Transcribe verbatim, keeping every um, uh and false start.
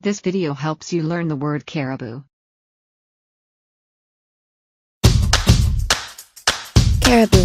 This video helps you learn the word caribou. Caribou.